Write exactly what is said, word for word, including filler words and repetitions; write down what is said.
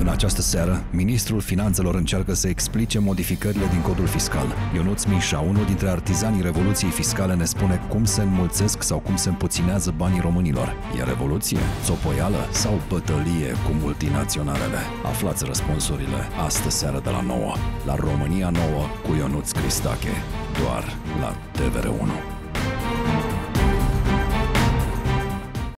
În această seară, ministrul Finanțelor încearcă să explice modificările din codul fiscal. Ionuț Mișa, unul dintre artizanii Revoluției Fiscale, ne spune cum se înmulțesc sau cum se împuținează banii românilor. E revoluție, țopoială sau bătălie cu multinaționalele? Aflați răspunsurile astă seară de la nouă, la România nouă cu Ionuț Cristache, doar la T V R unu.